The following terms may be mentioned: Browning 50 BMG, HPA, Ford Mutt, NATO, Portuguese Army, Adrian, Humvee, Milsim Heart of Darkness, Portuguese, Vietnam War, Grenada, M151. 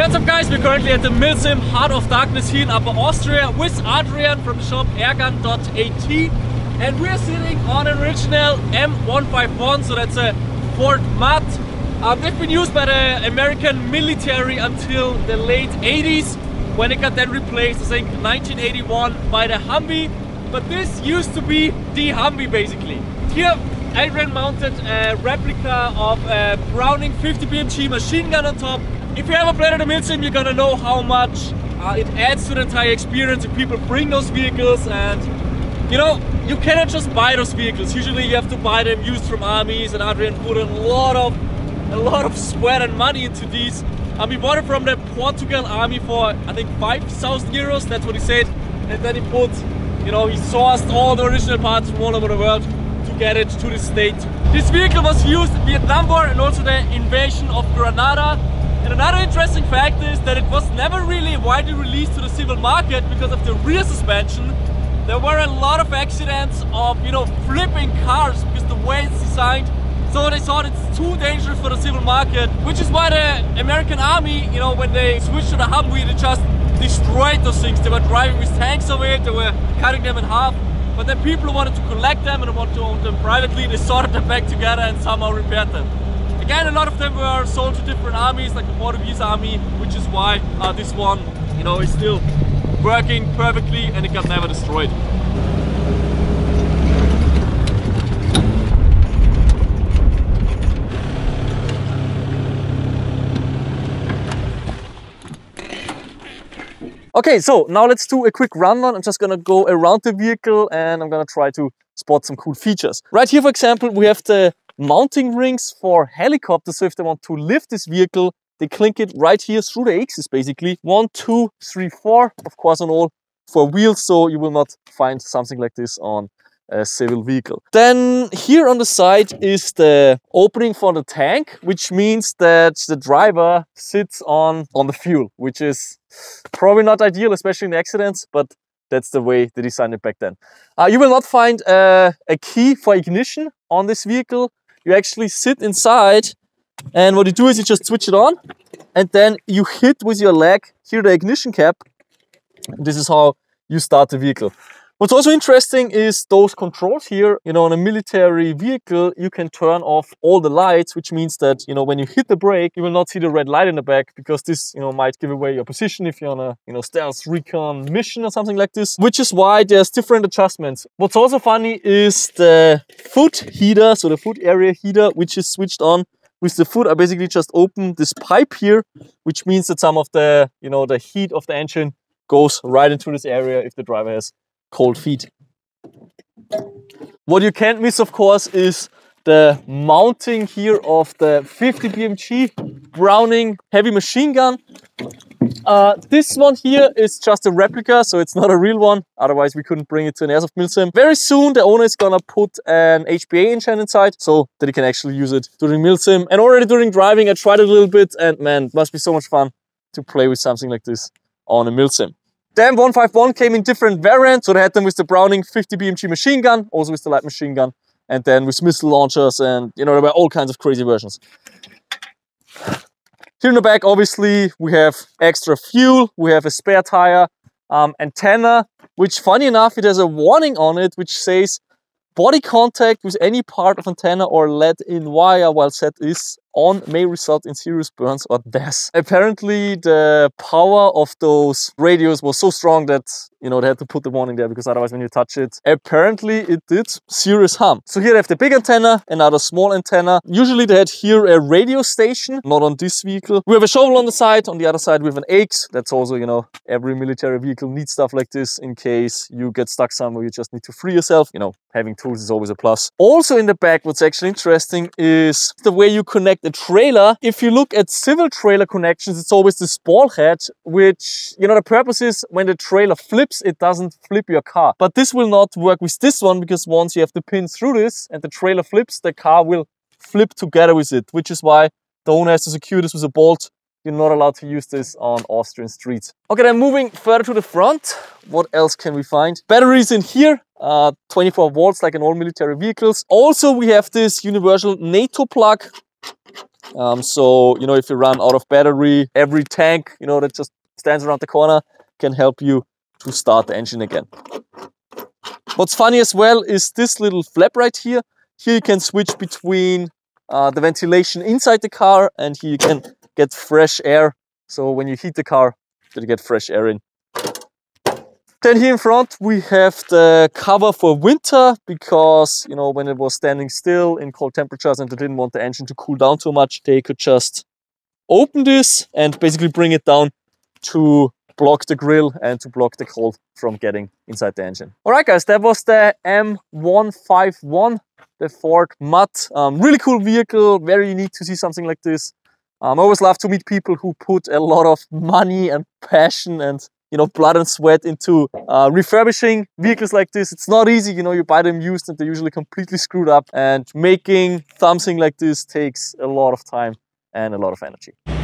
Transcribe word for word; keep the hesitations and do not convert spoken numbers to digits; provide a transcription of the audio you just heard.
What's up guys, we're currently at the Milsim Heart of Darkness here in Upper Austria with Adrian from the shop airgun dot A T, and we're sitting on an original M one fifty-one, so that's a Ford Mutt. Um, they've been used by the American military until the late eighties, when it got then replaced, I think nineteen eighty-one, by the Humvee. But this used to be the Humvee basically. Here Adrian mounted a replica of a Browning fifty B M G machine gun on top. If you ever played at a Milsim, you're gonna know how much uh, it adds to the entire experience if people bring those vehicles. And you know, you cannot just buy those vehicles. Usually you have to buy them used from armies, and Adrian put a lot of a lot of sweat and money into these. Um, he bought it from the Portugal army for I think five thousand euros, that's what he said. And then he put, you know, he sourced all the original parts from all over the world to get it to the state. This vehicle was used in the Vietnam War and also the invasion of Grenada. And another interesting fact is that it was never really widely released to the civil market because of the rear suspension. There were a lot of accidents of, you know, flipping cars because the way it's designed. So they thought it's too dangerous for the civil market, which is why the American army, you know, when they switched to the Humvee, they just destroyed those things. They were driving with tanks over it, they were cutting them in half. But then people wanted to collect them and wanted to own them privately. They sorted them back together and somehow repaired them. Again, a lot of them were sold to different armies, like the Portuguese army, which is why uh, this one, you know, is still working perfectly and it got never destroyed. Okay, so now let's do a quick rundown. I'm just gonna go around the vehicle and I'm gonna try to spot some cool features. Right here, for example, we have the mounting rings for helicopters. So if they want to lift this vehicle, they clink it right here through the axis basically. One, two, three, four, of course on all four wheels, so you will not find something like this on a civil vehicle. Then here on the side is the opening for the tank, which means that the driver sits on, on the fuel, which is probably not ideal, especially in accidents, but that's the way they designed it back then. Uh, you will not find uh, a key for ignition on this vehicle. You actually sit inside, and what you do is you just switch it on, and then you hit with your leg here the ignition cap. This is how you start the vehicle. What's also interesting is those controls here. You know, on a military vehicle, you can turn off all the lights, which means that, you know, when you hit the brake, you will not see the red light in the back, because this, you know, might give away your position if you're on a, you know, stealth recon mission or something like this, which is why there's different adjustments. What's also funny is the foot heater, so the foot area heater, which is switched on. With the foot, I basically just open this pipe here, which means that some of the, you know, the heat of the engine goes right into this area if the driver has cold feet. What you can't miss, of course, is the mounting here of the fifty B M G Browning heavy machine gun. Uh, this one here is just a replica, so it's not a real one. Otherwise, we couldn't bring it to an airsoft Milsim. Very soon, the owner is gonna put an H P A engine inside, so that he can actually use it during Milsim. And already during driving, I tried it a little bit, and man, it must be so much fun to play with something like this on a Milsim. The M one fifty-one came in different variants, so they had them with the Browning fifty B M G machine gun, also with the light machine gun, and then with missile launchers, and you know, there were all kinds of crazy versions. Here in the back, obviously, we have extra fuel, we have a spare tire, um, antenna, which funny enough, it has a warning on it, which says body contact with any part of antenna or lead-in wire while set is on may result in serious burns or death. Apparently the power of those radios was so strong that, you know, they had to put the warning there, because otherwise when you touch it, apparently it did serious harm. So here they have the big antenna, another small antenna. Usually they had here a radio station, not on this vehicle. We have a shovel on the side, on the other side we have an axe. That's also, you know, every military vehicle needs stuff like this in case you get stuck somewhere, you just need to free yourself. You know, having tools is always a plus. Also in the back, what's actually interesting is the way you connect the trailer. If you look at civil trailer connections, it's always this ball head, which, you know, the purpose is when the trailer flips, it doesn't flip your car. But this will not work with this one, because once you have the pin through this and the trailer flips, the car will flip together with it, which is why the owner has to secure this with a bolt. You're not allowed to use this on Austrian streets. Okay, then moving further to the front, what else can we find? Batteries in here, uh, twenty-four volts like in all military vehicles. Also, we have this universal NATO plug, Um, so, you know, if you run out of battery, every tank, you know, that just stands around the corner can help you to start the engine again. What's funny as well is this little flap right here. Here you can switch between uh, the ventilation inside the car, and here you can get fresh air. So when you heat the car, you get fresh air in. Then here in front we have the cover for winter, because, you know, when it was standing still in cold temperatures and they didn't want the engine to cool down too much, they could just open this and basically bring it down to block the grill and to block the cold from getting inside the engine. All right, guys, that was the M one fifty-one, the Ford Mutt. Um, really cool vehicle, very unique to see something like this. Um, I always love to meet people who put a lot of money and passion and, you know, blood and sweat into uh, refurbishing vehicles like this. It's not easy, you know, you buy them used and they're usually completely screwed up, and making something like this takes a lot of time and a lot of energy.